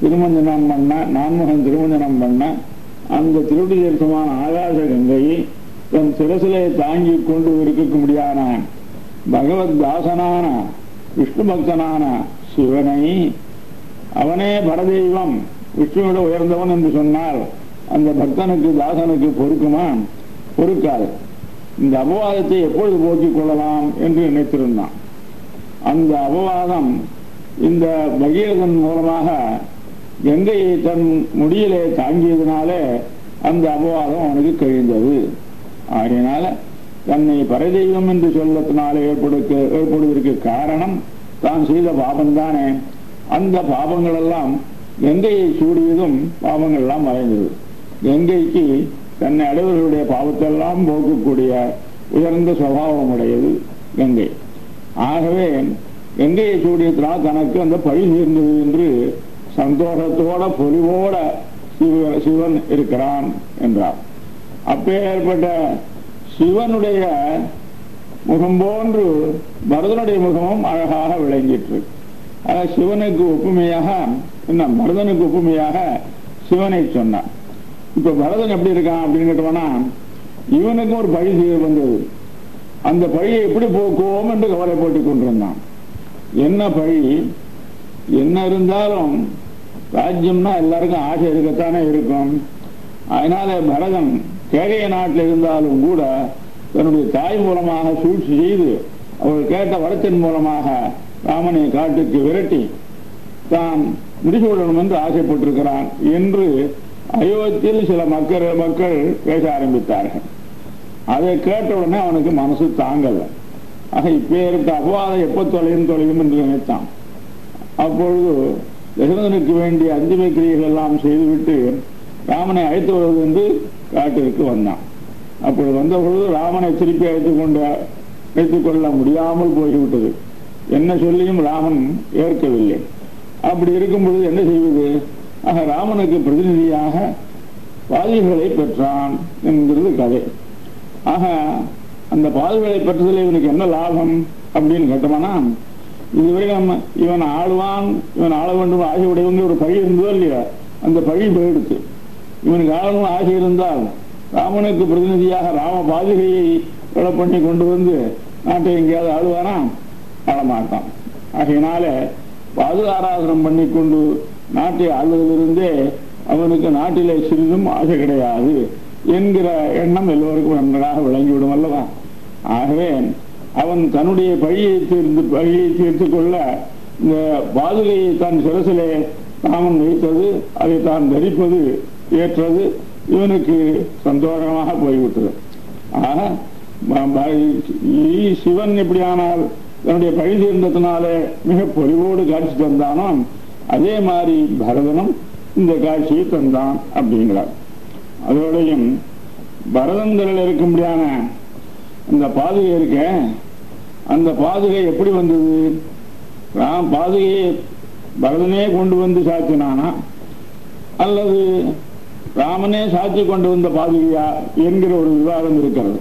திருமஞ்சனம் பண்ண, நான்முகன் திருமஞ்சனம் பண்ண அந்த திருவடி தீர்த்தமான ஆகாச கங்கையை தன் சிரசிலே தாங்கி கொண்டு இருக்க முடியாத பகவத்தாசனான விஷ்ணு பக்தனான சிவனை, அவனே பரதெய்வம் விஷ்ணுவிட உயர்ந்தவன் என்று சொன்னால் அந்த பக்தனுக்கு தாசனுக்கு பொறுக்குமா? பொறுக்காது. இந்த அபவாதத்தை எப்பொழுது போக்கிக் கொள்ளலாம் என்று நினைத்திருந்தான். அந்த அபவாதம் இந்த பகீரதன் மூலமாக கங்கையை தன் முடியிலே தாங்கியதினாலே அந்த அபவாதம் அவனுக்கு கழிந்தது. ஆகையினால தன்னை பரதெய்வம் என்று சொல்லத்தினாலே ஏற்படுக்க ஏற்படுவதற்கு காரணம் தான் செய்த பாபம்தானே. அந்த பாபங்களெல்லாம் கங்கையை சூடியதும் பாபங்கள்லாம் மறைந்தது. கங்கைக்கு தன்னை அடைவர்களுடைய பாவத்தெல்லாம் போக்கக்கூடிய உயர்ந்த சுபாவம் உடையது கங்கை. ஆகவே கங்கையை சூடியத்தினால் தனக்கு அந்த பழி தீர்ந்தது என்று சந்தோஷத்தோட பொலிவோட சிவ சிவன் இருக்கிறான் என்றார். அப்பேற்பட்ட சிவனுடைய முகம் போன்று பரதனுடைய முகமும் அழகாக விளங்கிற்று. அதாவது சிவனுக்கு ஒப்புமையாக என்ன பரதனுக்கு ஒப்புமையாக சிவனை சொன்னான். இப்போ பரதன் எப்படி இருக்கான் அப்படின்னு கேட்டோம்னா, இவனுக்கும் ஒரு பழி வந்தது. அந்த பழியை எப்படி போக்குவோம் என்று கவலைப்பட்டு கொண்டிருந்தான். என்ன பழி என்ன இருந்தாலும் ராஜ்யம்னா எல்லாருக்கும் ஆசை இருக்கத்தானே இருக்கும். அதனால பரதன் கேகைய நாட்டில் இருந்தாலும் கூட தன்னுடைய தாய் மூலமாக சூழ்ச்சி செய்து அவள் கேட்ட வரத்தின் மூலமாக ராமனை காட்டுக்கு விரட்டி தான் முடிசூடணும் என்று ஆசைப்பட்டிருக்கிறான் என்று அயோத்தியில் சில மக்கள் மக்கள் பேச ஆரம்பித்தார்கள். அதை கேட்டவுடனே அவனுக்கு மனசு தாங்கலை. ஆக இப்பேற்பட்ட அபவாதம் எப்போ தொலையும் தொலையும் என்று நினைத்தான். அப்பொழுது தசரதனுக்கு வேண்டிய அந்திம கிரியைகள் எல்லாம் செய்துவிட்டு ராமனை அழைத்து வருவது என்று காட்டிற்கு வந்தான். அப்பொழுது வந்த பொழுது ராமனை திருப்பி அழைத்து கொண்ட அழைத்து கொள்ள முடியாமல் போய்விட்டது. என்ன சொல்லியும் ராமன் ஏற்கவில்லை. அப்படி இருக்கும் பொழுது என்ன செய்வது? ஆக ராமனுக்கு பிரதிநிதியாக பாதுகளை பெற்றான் என்கிறது கதை. ஆக அந்த பாதுகளை பெற்றதில் இவனுக்கு என்ன லாபம் அப்படின்னு கேட்டோம்னா, இதுவரை நம்ம இவன் ஆழ்வான் இவன் ஆள வேண்டும் ஆகிய உடையவங்க ஒரு பழி இருந்ததோ இல்லையா, அந்த பழி போயிடுச்சு. இவனுக்கு ஆளணும் ஆகி இருந்தால் ராமனுக்கு பிரதிநிதியாக ராம பாதுகையை கொலை பண்ணி கொண்டு வந்து நாட்டை எங்கேயாவது ஆளுவானா? ஆளமாட்டான். ஆகையினால பாதுகாராசனம் பண்ணி கொண்டு நாட்டை ஆளுவதிலிருந்தே அவனுக்கு நாட்டிலே சிறிதும் ஆசை கிடையாது என்கிற எண்ணம் எல்லோருக்கும் நன்றாக விளங்கிவிடும் அல்லவா. ஆகவே அவன் தன்னுடைய பழியை தீர்ந்து பழியை தீர்த்து கொள்ள இந்த பாதுகையை தான் சிரசிலே ராமன் வைத்தது, அதை தான் தரிப்பது ஏற்றது இவனுக்கு சந்தோஷமாக போய்விட்டது. ஆக சிவன் எப்படியானால் தன்னுடைய பழி தீர்ந்ததினாலே மிக பொலிவோடு காட்சி தந்தானோ அதே மாதிரி பரதனும் இந்த காட்சியை தந்தான் அப்படிங்கிறார். அதோடையும் பரதங்களில் இருக்கும்படியான அந்த பாதுகை இருக்க, அந்த பாதுகை எப்படி வந்தது? ராம் பாதுகையை பரதனே கொண்டு வந்து சாத்தினானா அல்லது ராமனே சாத்தி கொண்டு வந்த பாதுகையா என்கிற ஒரு விவாதம் இருக்கிறது.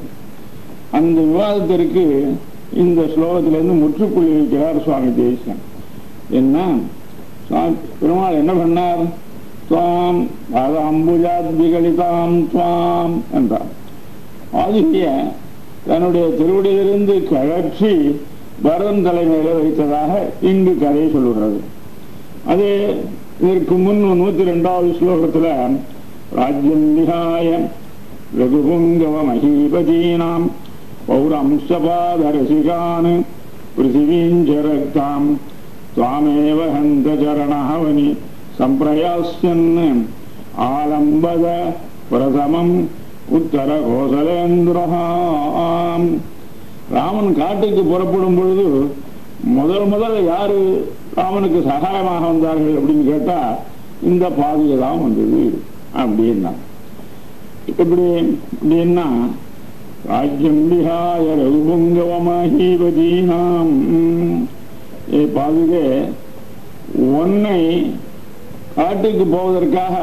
அந்த விவாதத்திற்கு இந்த ஸ்லோகத்திலிருந்து முற்றுப்புள்ளி வைக்கிறார் சுவாமி தேசிகன். என்ன பெருமாள் என்ன பண்ணார்? துவாம் பாதாம்புஜாத்விகலிதாம் துவாம் என்றார். பாதுகைய தன்னுடைய திருவடியிலிருந்து கழற்றி பரதன் தலைமையில வைத்ததாக இங்கு கதையை சொல்லுகிறது. அது இதற்கு முன் நூத்தி ரெண்டாவது ஸ்லோகத்துல ராஜ்யம் விகாய ரகுபுங்கவ மகிபதீனாம் பௌரம்சபாதரசிகான் பிருத்திவீஞ்சரக்தாம் துவாமேவ ஹந்த சரணஹவனி சம்பிரயாஸ்யன் ஆலம்பத பிரசமம் உத்தர கோசலேந்திரஹாம். ராமன் காட்டுக்கு புறப்படும் பொழுது முதல் முதல்ல யாரு ராமனுக்கு சகாயமாக வந்தார்கள் அப்படின்னு கேட்டா இந்த பாதையெல்லாம் வந்தது அப்படின்னா இப்படி அப்படின்னா ராஜ்யம் விஹாய ரகுபங்கவமாஹீபதீனாம். பாதுகே ஒன்னை காட்டுக்கு போவதற்காக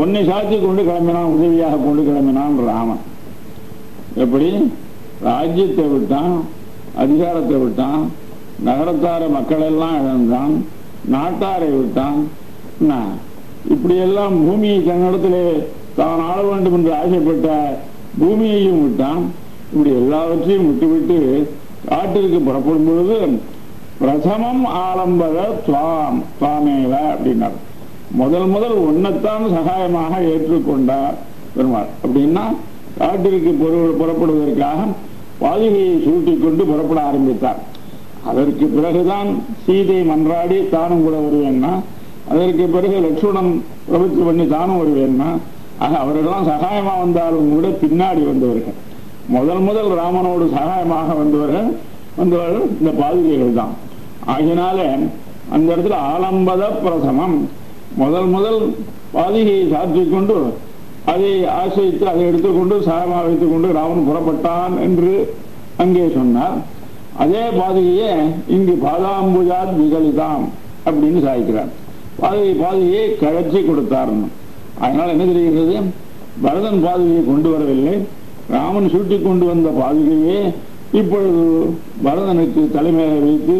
ஒன்னை சாட்சி கொண்டு கிளம்பினான், உதவியாக கொண்டு கிளம்பினான் ராமன். எப்படி ராஜ்யத்தை விட்டான், அதிகாரத்தை விட்டான், நகரத்தார மக்கள் எல்லாம் இழந்தான், நாட்டாரை விட்டான். இப்படியெல்லாம் பூமியை தன்னிடத்திலே தான் ஆள வேண்டும் என்று ஆசைப்பட்ட பூமியையும் விட்டான். இப்படி எல்லாவற்றையும் விட்டுவிட்டு காட்டிற்கு புறப்படும் பொழுது பிரசமம் ஆலம்பர துவாம் தாமேவ அப்படின்னார். முதல் முதல் ஒன்னைத்தான் சகாயமாக ஏற்றுக்கொண்டார் பெருமாள். அப்படின்னா காட்டிற்கு புறப்படுவதற்காக பாதுகையை சூட்டிக்கொண்டு புறப்பட ஆரம்பித்தார். அதற்கு பிறகுதான் சீதை மன்றாடி தானும் கூட வருவேன்னா, அதற்கு பிறகு லட்சுமணன் பிரபுத்து பண்ணி தானும் வருவேன்னா, ஆக அவர்களெல்லாம் சகாயமா வந்தாலும் கூட பின்னாடி வந்தவர்கள். முதல் முதல் ராமனோடு சகாயமாக வந்தவர்கள் வந்தவர்கள் இந்த பாதுகைகள் தான். ஆகினால அந்த இடத்துல ஆலம்பத பிரசமம் முதல் முதல் பாதுகையை சாத்திக் கொண்டு அதை ஆசிரித்து அதை எடுத்துக்கொண்டு சாயமாக வைத்துக் கொண்டு ராமன் புறப்பட்டான் என்று அங்கே சொன்னார். அதே பாதுகையை இங்கு பாதாம்புஜாத் விகலிதாம் அப்படின்னு சாய்க்கிறார். பாதுகை பாதுகையை கழற்றி கொடுத்தார்னு. அதனால் என்ன தெரிகிறது, பரதன் பாதுகையை கொண்டு வரவில்லை, ராமன் சுட்டி கொண்டு வந்த பாதுகையே இப்பொழுது பரதனுக்கு தலைமையை வைத்து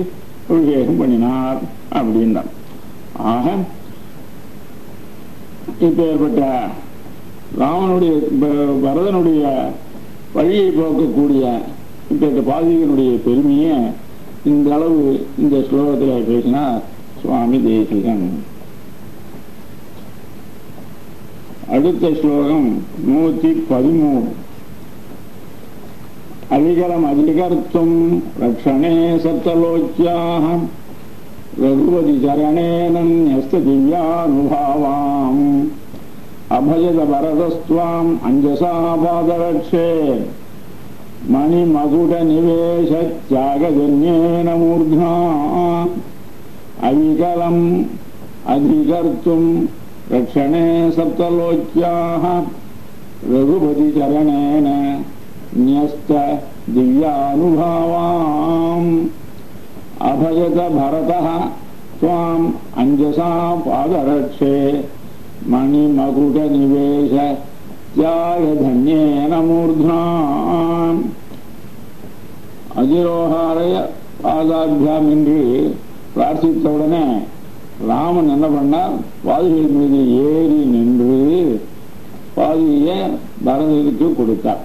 அபிஷேகம் பண்ணினார் அப்படின்னார். ஆக இப்பேற்பட்ட ராமனுடைய பரதனுடைய வழியை போக்கக்கூடிய இப்பேற்பட்ட பாதுகையினுடைய பெருமையை இந்த அளவு இந்த ஸ்லோகத்தில் பேசினார் சுவாமி தேசிகன். அடுத்த ஸ்லோகம் நூத்தி பதிமூணு. அதிகரம் அதிகர்த்தும் ரட்சணே சப்தலோக்கியாம் ரகுபதி சரணே நன்யஸ்த திவ்யானுபாவாம் அபயத பரதஸ்துவாம் அஞ்சசா பாதரட்சே மணிமகுட நிவேச தியாகஜன்யேன மூர்த்னா அதிகலம் அதிகர்த்தும் ரட்சணே சப்தலோக்கியாக ரகுபதி சரணேன ந்யஸ்த திவ்யானுபாவாம் அபயத பரதஹ த்வாம் அஞ்சசா பாதரட்சே மணிமகுட நிவேஷ தியாகதன்யேன மூர்த்னா அதிரோஹாரய பாதாபியாம் என்று பிரார்த்தித்தவுடனே ராமன் என்ன பண்ணார், பாதுகையின் மீது ஏறி நின்று பாதுகையை பரதனுக்கு கொடுத்தார்.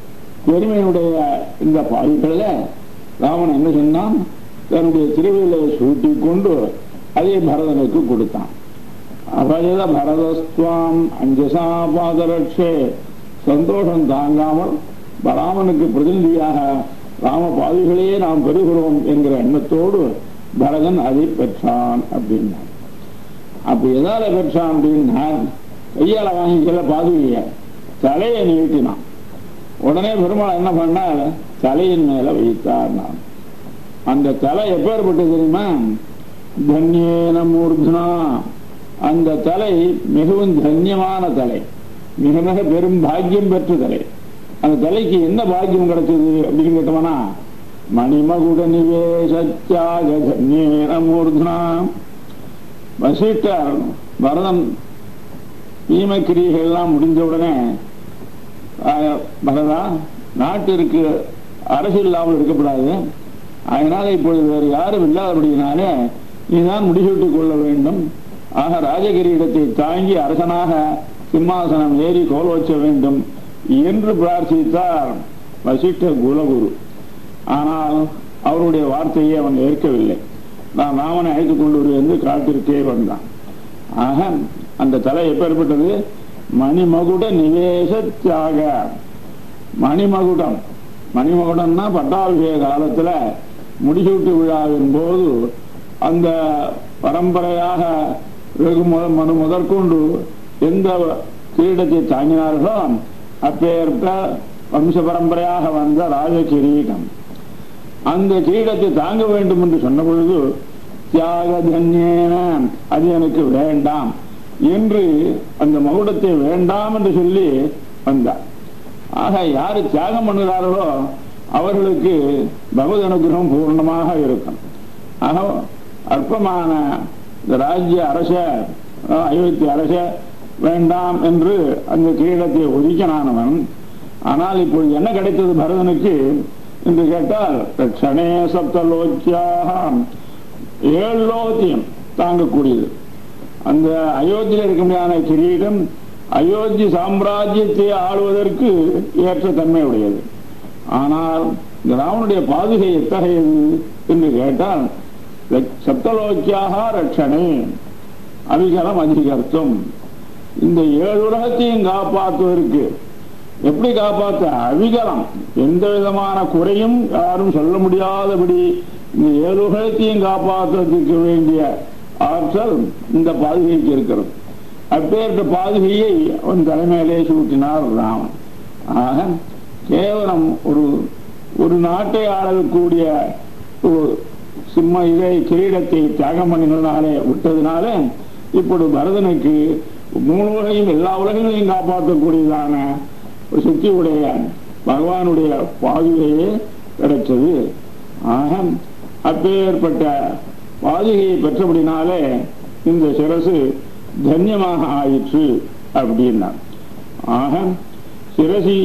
பெருமையுடைய இந்த பாதுகள ராமன் என்ன சொன்னான், தன்னுடைய திருவிழை சூட்டி கொண்டு அதை பரதனுக்கு கொடுத்தான். அபயத பரதஸ்துவாம் அஞ்சசா பாதரட்சே சந்தோஷம் தாங்காமல் ராமனுக்கு பிரதிநிதியாக ராம பாதுகளையே நாம் பெறுகிறோம் என்கிற எண்ணத்தோடு பரதன் அதை பெற்றான் அப்படின்னான். அப்ப எதால பெற்றான் அப்படின்னா கையால வாங்கிக்கல பாதுகைய, தலையை நீட்டினான். உடனே பெருமாள் என்ன பண்ணார், தலையின் மேல வைத்தார். நான் அந்த தலை எப்பேற்பட்டு தெரியுமா, தன்யேன மூர்த்னா அந்த தலை மிகவும் தன்யமான தலை, மிக மிக பெரும் பாக்கியம் பெற்ற தலை. அந்த தலைக்கு என்ன பாக்கியம் கிடைச்சது அப்படின்னு கேட்டோம்னா மணிமகுட நிவேசூர்தனா வசிஷ்டர் பரதன் பீமக்கிரியைகள் எல்லாம் முடிஞ்சவுடனே பரதா நாட்டிற்கு அரசு இல்லாமல் இருக்கப்படாது, அதனால இப்பொழுது வேறு யாரும் இல்லாதபடியினாலே நீதான் முடிசூட்டிக் கொள்ள வேண்டும், ஆக ராஜகிரீடத்தை தாங்கி அரசனாக சிம்மாசனம் ஏறி கோல் வைக்க வேண்டும் என்று பிரார்த்தித்தார் வசிஷ்ட குலகுரு. ஆனால் அவருடைய வார்த்தையை அவன் ஏற்கவில்லை. நான் ராமனை அழைத்துக் கொண்டு வந்து காட்டிற்கே வந்தான். ஆக அந்த தலை எப்பேற்பட்டது? மணிமகுட நிவேச தியாக. மணிமகுடம், மணிமகுடம்னா பட்டாபிஷேக காலத்தில் முடிசூட்டு விழாவின் போது அந்த பரம்பரையாக வெகு மனு முதற்கொண்டு எந்த கிரீடத்தை தாங்கினார்களோ அப்பேற்ப வம்ச பரம்பரையாக வந்த ராஜ கிரீடம், அந்த கிரீடத்தை தாங்க வேண்டும் என்று சொன்ன பொழுது தியாக தன்யேன அது எனக்கு வேண்டாம் என்று அந்த மகுடத்தை வேண்டாம் என்று சொல்லி வந்தார். ஆக யாரு தியாகம் பண்ணுகிறார்களோ அவர்களுக்கு பகவத் அனுகிரகம் பூர்ணமாக இருக்கும். ஆக அற்பமான ராஜ்ய அரச அயோத்திய அரச வேண்டாம் என்று அந்த கிரீடத்தை ஒதுக்கினானவன். ஆனால் இப்பொழுது என்ன கிடைத்தது பரதனுக்கு என்று கேட்டால், ரட்சணே சப்தலோக்கியாக, ஏழு லோகத்தையும் தாங்கக்கூடியது அந்த அயோத்தியில் இருக்க முடியாத கிரீடம். அயோத்தி சாம்ராஜ்யத்தை ஆளுவதற்கு ஏற்ற தன்மை உடையது. ஆனால் இந்த ராவனுடைய பாதுகை எத்தகையது என்று கேட்டால், சப்தலோக்கியாக ரட்சணே அபிகரம் அதிகர்த்தம், இந்த ஏழு உலகத்தையும் காப்பாற்றுவதற்கு. எப்படி காப்பாற்ற? அபிகரம், எந்த விதமான குறையும் யாரும் சொல்ல முடியாதபடி இந்த ஏழு உலகத்தையும் காப்பாற்றுவதற்கு வேண்டிய ஆற்றல் இந்த பாதுகைக்கு இருக்கிறது. அப்பேற்ற பாதுகையை அவன் தலைமையிலே சூட்டினார் ராமன். ஆக கேவலம் ஒரு ஒரு நாட்டை ஆளக்கூடிய சிம்ம இதை கிரீடத்தை தியாகம் பண்ணினாலே விட்டதுனால இப்போது பரதனுக்கு மூணு உலகையும் எல்லா உலகங்களையும் காப்பாற்றக்கூடியதான ஒரு சக்தியுடைய பகவானுடைய பாதுகையே கிடைத்தது. ஆக அப்பேற்பட்ட பாதுகையை பெற்றபடினாலே இந்த சிரசு தன்யமாக ஆயிற்று அப்படின்னா. ஆக சிரசி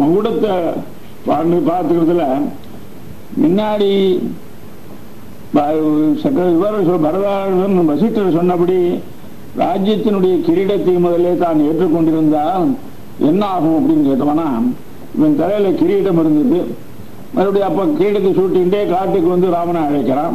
மகுடத்தை பாண்டு பார்த்துக்கிறதுல முன்னாடி பரதன் வசிட்டர் சொன்னபடி ராஜ்யத்தினுடைய கிரீடத்தை முதலே தான் ஏற்றுக்கொண்டிருந்தால் என்ன ஆகும் அப்படின்னு கேட்டோம்னா, இவன் தலையில கிரீடம் இருந்தது, மறுபடியும் அப்ப கிரீடத்தை சூட்டிகிட்டே காட்டுக்கு வந்து ராமனை அழைக்கிறான்.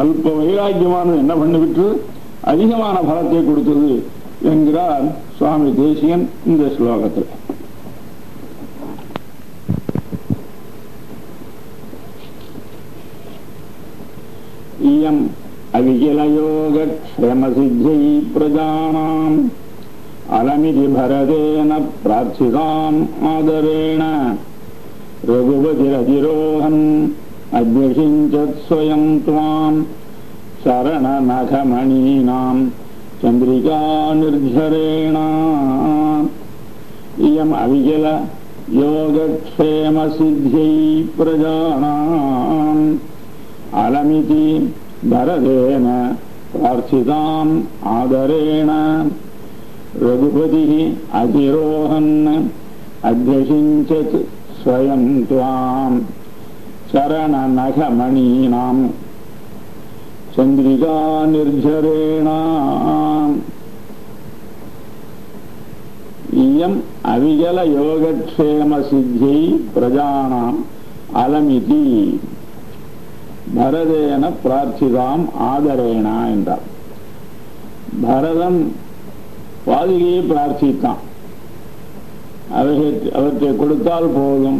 அல்ப வைராக்கியமானது என்ன பண்ணிவிட்டு அதிகமான பலத்தை கொடுத்தது என்கிறார் சுவாமி தேசிகன் இந்த ஸ்லோகத்தில். இயம் அவிகிலயோக க்ஷேம சித்தை பிரஜானாம் அலமிதி பரதேன பிரார்த்திதாம் ஆதரேண ரகுபதிரதிரோகம் அத்யசிஞ்சத் ஸ்வயம் துவாம் சரணநகமணீனாம் சந்திரிகா நிர்ஜரேணாம். இயம் அவிகல யோகக்ஷேம சித்யை பிரஜானாம் அலமிதி பரதேன பிரார்த்திதாம் ஆதரேண ரகுபதி அதிரோகன் அத்யசிஞ்சத் ஸ்வயம் துவாம் சரணநகமணீனாம் சந்திரிகா நிர்ஜரேணாம். இயம் அவிகல யோகக்ஷேம சித்தியை பிரஜானாம் அலமிதி பரதேன பிரார்த்திதாம் ஆதரேனா என்றார். பரதன் பாதுகையை பிரார்த்தித்தான். அவற்றை கொடுத்தால் போதும்,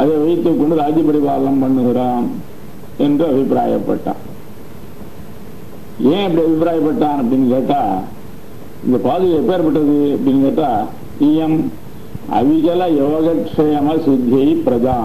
அதை வைத்துக் கொண்டு ராஜ்யபரிபாலனம் பண்ணுகிறான் என்று அபிப்பிராயப்பட்டான். ஏன் அப்படி அபிப்பிராயப்பட்டான் அப்படின்னு கேட்டா, இந்த பாதுகை எப்பேற்பட்டது அப்படின்னு கேட்டா, இயம் அவிகல யோகக்ஷேம சித்தியை பிரஜா